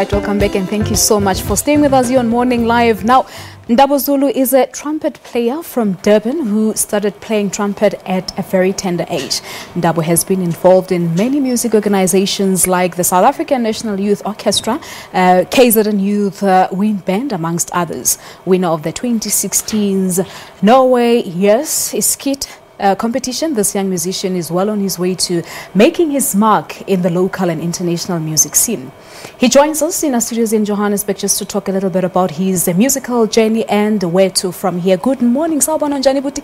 right, welcome back and thank you so much for staying with us here on Morning Live. Now, Ndabo Zulu is a trumpet player from Durban who started playing trumpet at a very tender age. Ndabo has been involved in many music organizations like the South African National Youth Orchestra, KZN Youth Wind Band, amongst others. Winner of the 2016's Norway, Yes, is Skit competition, this young musician is well on his way to making his mark in the local and international music scene. He joins us in our studios in Johannesburg just to talk a little bit about his musical journey and where to from here. Good morning, Sawubona njani buti?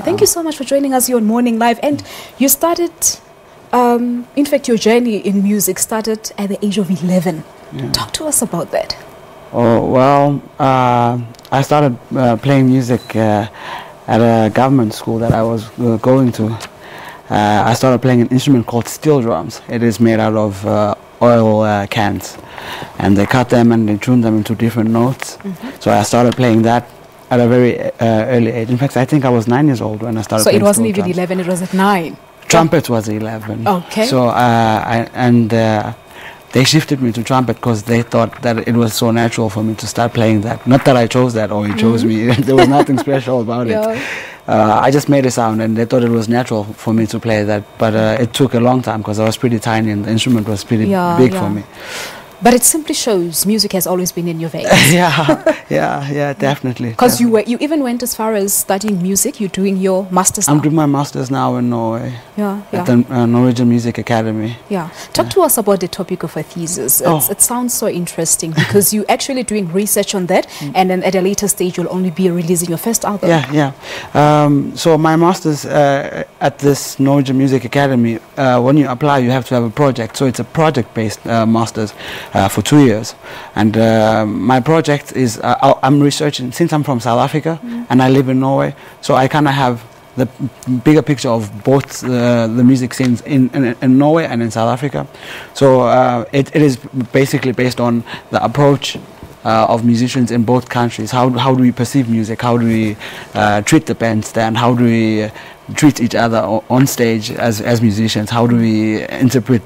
Thank you so much for joining us here on Morning Live. And you started, in fact, your journey in music started at the age of 11. Yeah. Talk to us about that. Oh, well, I started playing music at a government school that I was going to. I started playing an instrument called steel drums. It is made out of oil cans, and they cut them and they tune them into different notes. Mm-hmm. So I started playing that at a very early age. In fact, I think I was 9 years old when I started. So it wasn't even 11; it was at 9. Trumpet was 11. Okay. So they shifted me to trumpet because they thought that it was so natural for me to start playing that. Not that I chose that or he chose me. There was nothing special about it. I just made a sound and they thought it was natural for me to play that. But it took a long time because I was pretty tiny and the instrument was pretty big for me. But it simply shows music has always been in your veins. Definitely. Because you even went as far as studying music. You're doing your master's now. I'm doing my master's now in Norway. At the Norwegian Music Academy. Talk to us about the topic of a thesis. It sounds so interesting because you're actually doing research on that and then at a later stage you'll only be releasing your first album. So my master's at this Norwegian Music Academy, when you apply you have to have a project. So it's a project-based master's. For 2 years, and my project is I'm researching, since I'm from South Africa and I live in Norway, so I kind of have the bigger picture of both the music scenes in Norway and in South Africa. So it is basically based on the approach of musicians in both countries. How do we perceive music? How do we treat the bandstand? How do we treat each other on stage as musicians? How do we interpret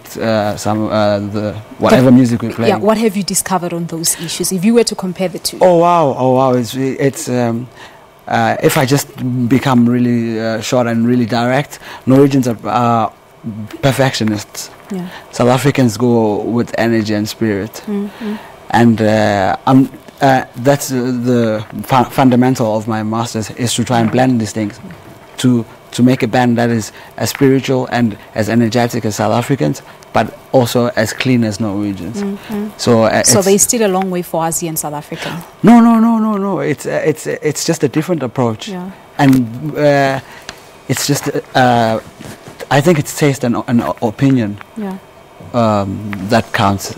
whatever music we play? Yeah, what have you discovered on those issues if you were to compare the two? Oh wow, it's if I just become really short and really direct, Norwegians are perfectionists. South Africans go with energy and spirit. And that's the fundamental of my master's, is to try and blend these things to make a band that is as spiritual and as energetic as South Africans, but also as clean as Norwegians. So, so there's still a long way for us here in South Africa. No. It's just a different approach, and it's just I think it's taste and opinion. That counts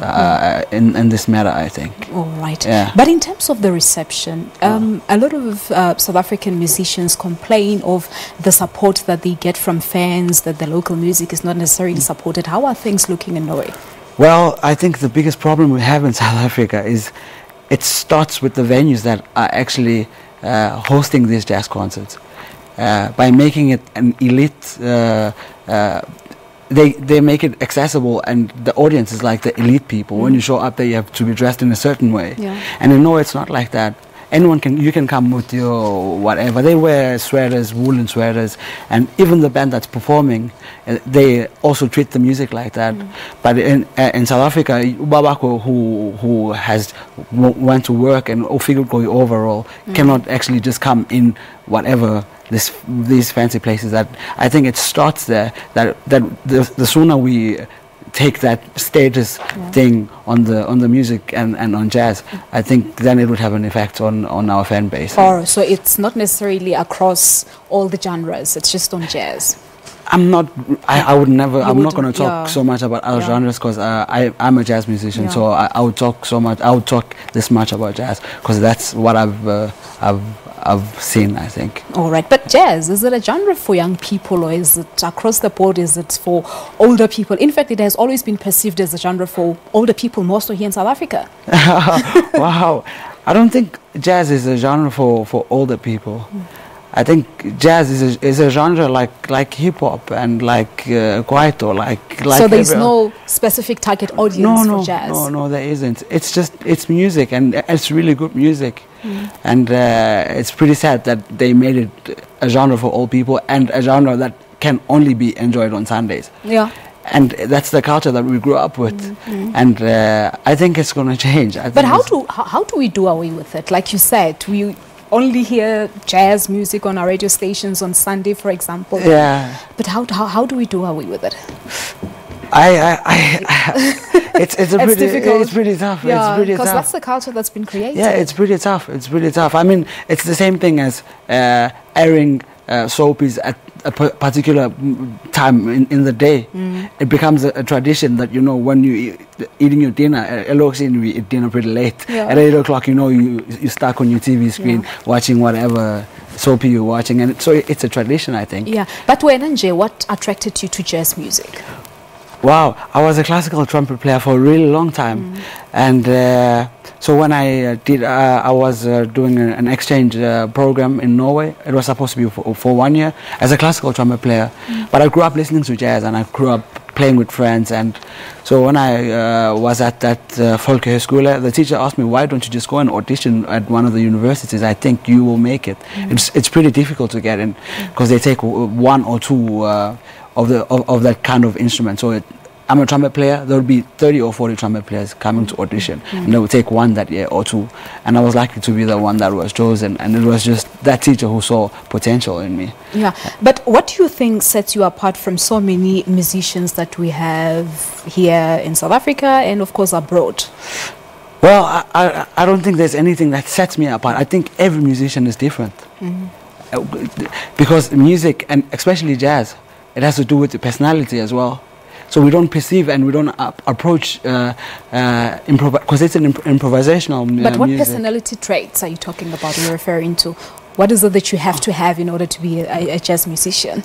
in this matter, I think. But in terms of the reception, a lot of South African musicians complain of the support that they get from fans, that the local music is not necessarily supported. How are things looking in Norway? Well, I think the biggest problem we have in South Africa is it starts with the venues that are actually hosting these jazz concerts. By making it an elite they make it accessible, and the audience is like the elite people. When you show up there, you have to be dressed in a certain way. And in Norway, it's not like that. You can come with your whatever. They wear sweaters, woolen sweaters, and even the band that's performing, they also treat the music like that. But in South Africa, Ubabako, who has went to work and figured go overall, cannot actually just come in whatever. These fancy places. That I think it starts there. That the sooner we take that status thing on the music and on jazz, I think then it would have an effect on our fan base. So it's not necessarily across all the genres. It's just on jazz. I'm not going to talk so much about other genres because I'm a jazz musician, so I would talk so much. I would talk this much about jazz because that's what I've seen, I think. All right, but jazz, is it a genre for young people, or is it across the board? Is it for older people? In fact, it has always been perceived as a genre for older people, more so here in South Africa. Wow, I don't think jazz is a genre for older people. I think jazz is a genre like hip-hop and like kwaito, like so there's no specific target audience for jazz? No, there isn't. It's just, it's music, and it's really good music. And it's pretty sad that they made it a genre for old people and a genre that can only be enjoyed on Sundays. Yeah. And that's the culture that we grew up with, and I think it's going to change. But how do we do away with it? Like you said, we only hear jazz music on our radio stations on Sunday, for example. Yeah. But how do we do away with it? It's pretty difficult. It's pretty tough. Yeah, because that's the culture that's been created. Yeah, it's pretty tough. It's pretty tough. I mean, it's the same thing as airing soapies at a particular time in the day. It becomes a tradition that, you know, when you eating your dinner, we eat dinner pretty late. Yeah. At 8 o'clock, you know, you stuck on your TV screen watching whatever soapy you're watching, and so it's a tradition, I think. Yeah, but Wenanje, what attracted you to jazz music? Wow, I was a classical trumpet player for a really long time, and so when I did, I was doing an exchange program in Norway. It was supposed to be for 1 year as a classical trumpet player, but I grew up listening to jazz, and I grew up playing with friends. And so when I was at that folkehøyskole, the teacher asked me, why don't you just go and audition at one of the universities? I think you will make it. It's pretty difficult to get in, because they take one or two of that kind of instrument. So I'm a trumpet player, there will be 30 or 40 trumpet players coming to audition, and they will take one that year or two, and I was lucky to be the one that was chosen, and it was just that teacher who saw potential in me. Yeah, but what do you think sets you apart from so many musicians that we have here in South Africa and of course abroad? Well, I don't think there's anything that sets me apart. I think every musician is different, because music, and especially jazz, it has to do with the personality as well. So we don't perceive and we don't approach because it's an improvisational music. But what personality traits are you talking about, you're referring to? What is it that you have to have in order to be a jazz musician?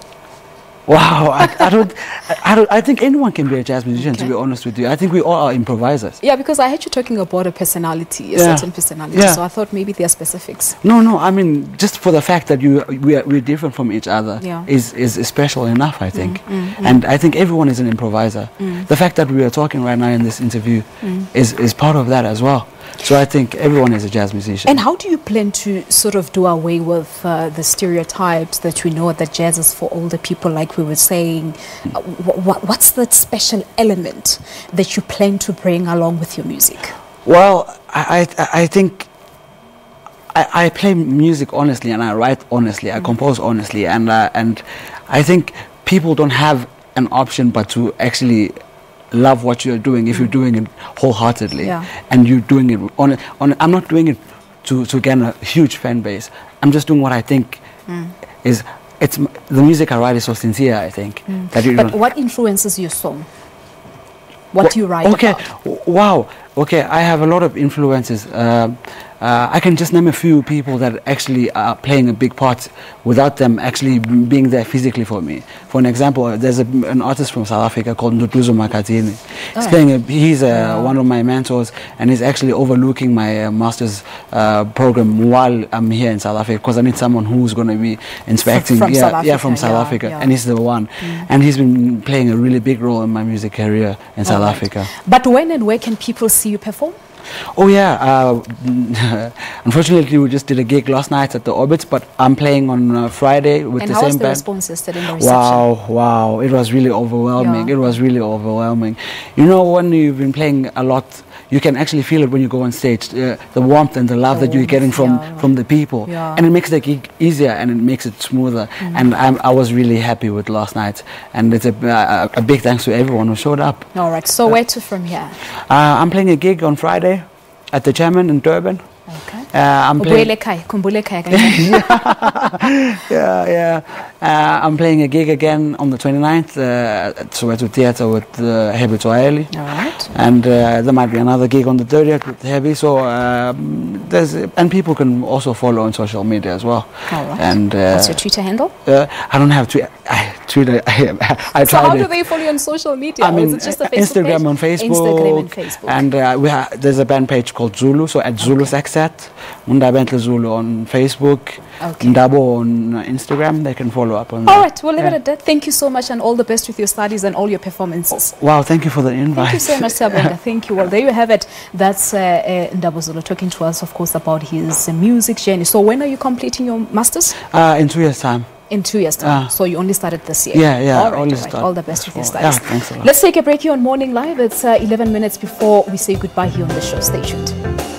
Wow, I think anyone can be a jazz musician, to be honest with you. I think we all are improvisers. Yeah, because I heard you talking about a personality, a certain personality, so I thought maybe there are specifics. No, I mean, just for the fact that we're different from each other is special enough, I think. And I think everyone is an improviser. The fact that we are talking right now in this interview is part of that as well. So I think everyone is a jazz musician. And how do you plan to sort of do away with the stereotypes that we know that jazz is for older people, like we were saying? What's that special element that you plan to bring along with your music? Well, I think I play music honestly, and I write honestly, I compose honestly, and I think people don't have an option but to actually love what you're doing if you're doing it wholeheartedly, and you're doing it on I'm not doing it to gain a huge fan base. I'm just doing what I think it's the music I write is so sincere, I think. That you but what influences your song? What do you write about? Wow, okay, I have a lot of influences. I can just name a few people that actually are playing a big part without them actually being there physically for me. For an example, there's an artist from South Africa called Duduzo Makatini. He's one of my mentors, and he's actually overlooking my master's program while I'm here in South Africa, because I need someone who's going to be inspecting from South Africa, and he's the one. And he's been playing a really big role in my music career in South Africa. But when and where can people see you perform? Oh yeah, unfortunately we just did a gig last night at the Orbit, but I'm playing on Friday with the same band. And how was the response yesterday in the reception? Wow, it was really overwhelming, it was really overwhelming. You know, when you've been playing a lot, you can actually feel it when you go on stage, the warmth and the love that you're getting from the people. Yeah. And it makes the gig easier and it makes it smoother. And I was really happy with last night. And it's a big thanks to everyone who showed up. All right, so where to from here? I'm playing a gig on Friday at the Chairman in Durban. Okay. I'm playing I'm playing a gig again on the 29th at Soweto Theatre with Heavy Toaeli. All right. And there might be another gig on the 30th with Heavy. So and people can also follow on social media as well. All right. And what's your Twitter handle? I don't have Twitter. Twitter. I so how do they follow you on social media? I mean, is it just a Facebook Instagram page? Instagram and Facebook. And there's a band page called Zulu, so at Zulu Sexset Munda Bentle Zulu on Facebook, Ndabo on Instagram. They can follow up on that. All right, we'll leave it at that. Thank you so much and all the best with your studies and all your performances. Wow, thank you for the invite. Thank you so much, Sabanda. Thank you. Well, there you have it. That's Ndabo Zulu talking to us, of course, about his music journey. So when are you completing your master's? In 2 years' time. In 2 years' time. So you only started this year. Yeah, yeah. All right, all right. All the best with your studies. Yeah, thanks a lot. Let's take a break here on Morning Live. It's 11 minutes before we say goodbye here on the show. Stay tuned.